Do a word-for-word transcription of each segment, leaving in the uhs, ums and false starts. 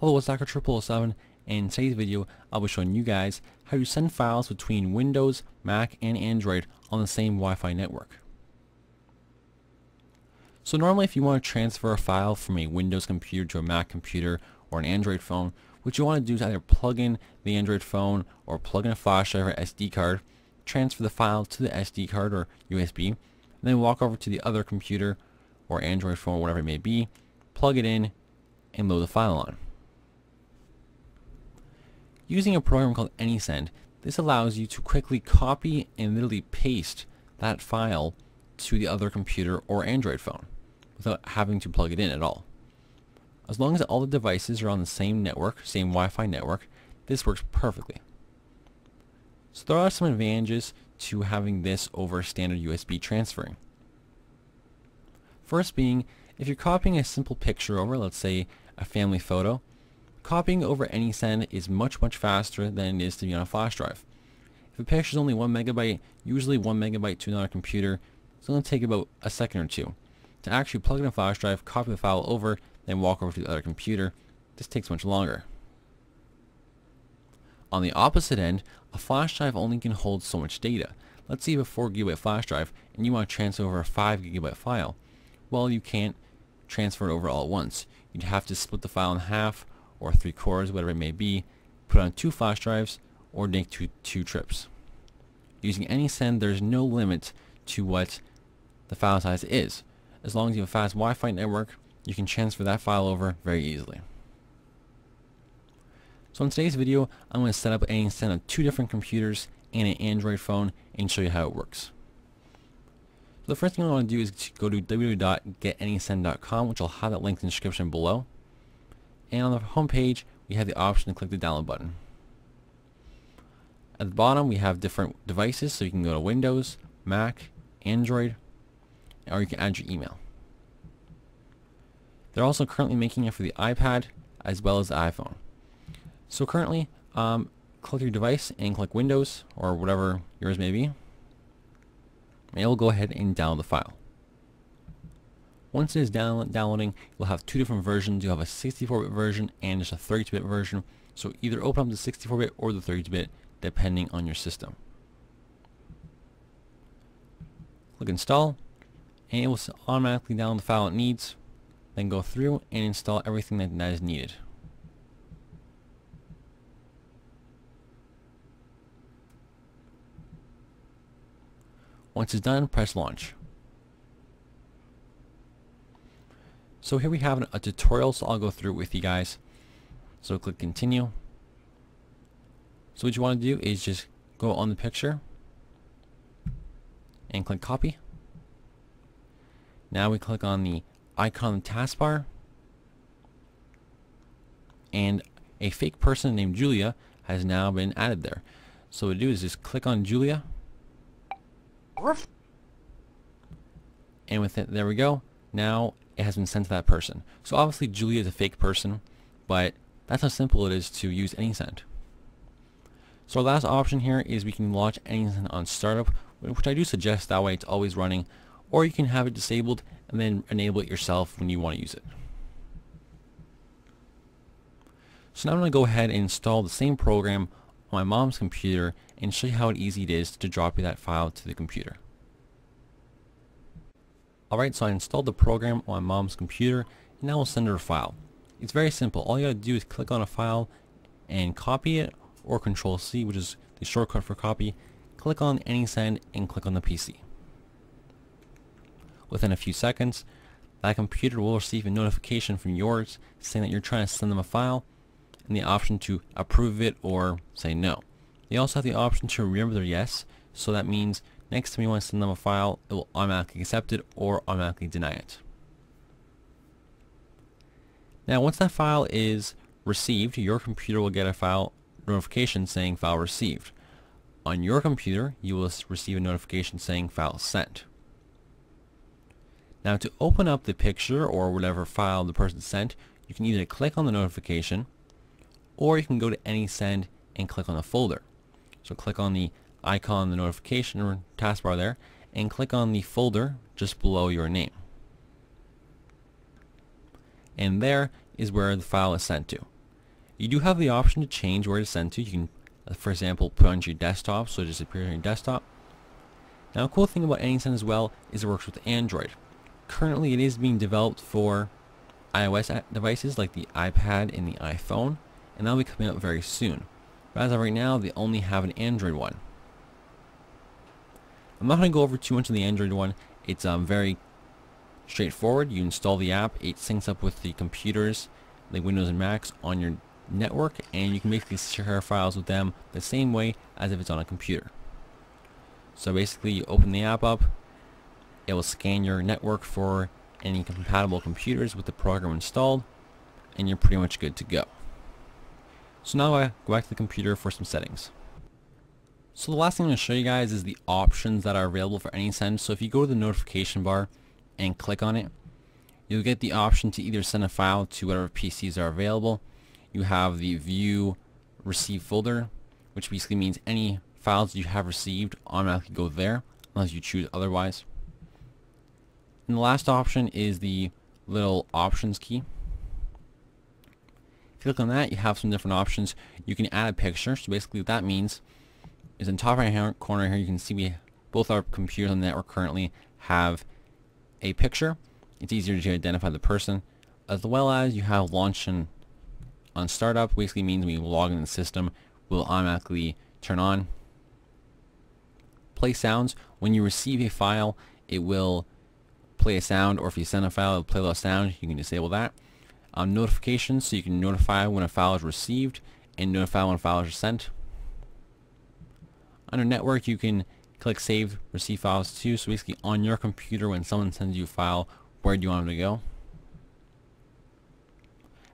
Hello, it's TheHacker zero zero zero seven, and in today's video I'll be showing you guys how you send files between Windows, Mac, and Android on the same Wi-Fi network. So normally if you want to transfer a file from a Windows computer to a Mac computer or an Android phone, what you want to do is either plug in the Android phone or plug in a flash drive or S D card, transfer the file to the S D card or U S B, and then walk over to the other computer or Android phone or whatever it may be, plug it in, and load the file on. Using a program called AnySend, this allows you to quickly copy and literally paste that file to the other computer or Android phone without having to plug it in at all. As long as all the devices are on the same network, same Wi-Fi network, this works perfectly. So there are some advantages to having this over standard U S B transferring. First being, if you're copying a simple picture over, let's say a family photo, copying over AnySend is much much faster than it is to be on a flash drive. If a picture is only one megabyte, usually one megabyte to another computer, it's going to take about a second or two. To actually plug in a flash drive, copy the file over, then walk over to the other computer, this takes much longer. On the opposite end, a flash drive only can hold so much data. Let's say you have a four gigabyte flash drive and you want to transfer over a five gigabyte file. Well, you can't transfer it over all at once. You'd have to split the file in half or three quarters, whatever it may be, put on two flash drives, or make two, two trips. Using AnySend, there's no limit to what the file size is. As long as you have a fast Wi-Fi network, you can transfer that file over very easily. So in today's video, I'm going to set up AnySend on two different computers and an Android phone and show you how it works. So the first thing I want to do is to go to w w w dot get any send dot com, which I'll have that linked in the description below. And on the home page, we have the option to click the download button. At the bottom, we have different devices, so you can go to Windows, Mac, Android, or you can add your email. They're also currently making it for the iPad as well as the iPhone. So currently, um, click your device and click Windows or whatever yours may be, and it will go ahead and download the file. Once it is download, downloading, you'll have two different versions. You'll have a sixty-four bit version and just a thirty-two bit version. So either open up the sixty-four bit or the thirty-two bit, depending on your system. Click install, and it will automatically download the file it needs. Then go through and install everything that, that is needed. Once it's done, press launch. So here we have an, a tutorial, so I'll go through it with you guys. So click continue. So what you want to do is just go on the picture and click copy. Now we click on the icon in the taskbar, and a fake person named Julia has now been added there. So what to do is just click on Julia, and with it, there we go. Now it has been sent to that person. So obviously Julia is a fake person, but that's how simple it is to use AnySend. So our last option here is we can launch AnySend on startup, which I do suggest, that way it's always running, or you can have it disabled and then enable it yourself when you want to use it. So now I'm going to go ahead and install the same program on my mom's computer and show you how easy it is to drop that file to the computer. Alright, so I installed the program on my mom's computer, and now we'll send her a file. It's very simple. All you gotta do is click on a file and copy it, or control C, which is the shortcut for copy. Click on AnySend and click on the P C. Within a few seconds, that computer will receive a notification from yours saying that you're trying to send them a file, and the option to approve it or say no. They also have the option to remember their yes, so that means next time you want to send them a file, it will automatically accept it or automatically deny it. Now once that file is received, your computer will get a file notification saying file received. On your computer, you will receive a notification saying file sent. Now to open up the picture or whatever file the person sent, you can either click on the notification, or you can go to AnySend and click on the folder. So click on the icon, the notification or taskbar there, and click on the folder just below your name, and there is where the file is sent to. You do have the option to change where to send to. You can, for example, put on your desktop so it just appears on your desktop. Now, a cool thing about AnySend as well is it works with Android. Currently, it is being developed for iOS devices like the iPad and the iPhone, and that will be coming out very soon. But as of right now, they only have an Android one. I'm not going to go over too much of the Android one. It's um, very straightforward. You install the app, it syncs up with the computers like Windows and Macs on your network, and you can basically share files with them the same way as if it's on a computer. So basically, you open the app up, it will scan your network for any compatible computers with the program installed, and you're pretty much good to go. So now I go back to the computer for some settings. So the last thing I'm going to show you guys is the options that are available for AnySend. So if you go to the notification bar and click on it, you'll get the option to either send a file to whatever P Cs are available. You have the view receive folder, which basically means any files you have received automatically go there unless you choose otherwise. And the last option is the little options key. If you click on that, you have some different options. You can add a picture. So basically what that means is in the top right hand corner here, you can see we both our computers on the network currently have a picture. It's easier to identify the person, as well as you have launch and on startup. Basically means when you log in the system, will automatically turn on. Play sounds. When you receive a file, it will play a sound, or if you send a file, it'll play a sound. You can disable that. Um, notifications, so you can notify when a file is received and notify when files are sent. Under network, you can click save receive files too. So basically on your computer, when someone sends you a file, where do you want them to go?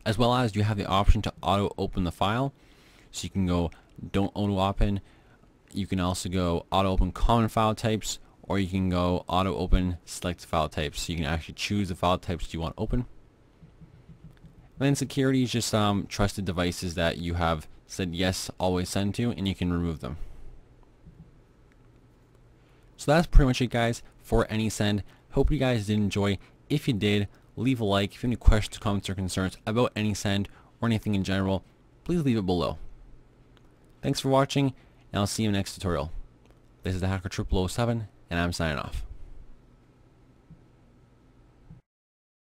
As well as you have the option to auto open the file, so you can go don't auto open. You can also go auto open common file types, or you can go auto open select file types, so you can actually choose the file types you want open. And then security is just um, trusted devices that you have said yes, always send to, and you can remove them. So that's pretty much it, guys, for AnySend. Hope you guys did enjoy. If you did, leave a like. If you have any questions, comments, or concerns about AnySend or anything in general, please leave it below. Thanks for watching, and I'll see you in the next tutorial. This is the Hacker zero zero zero seven, and I'm signing off.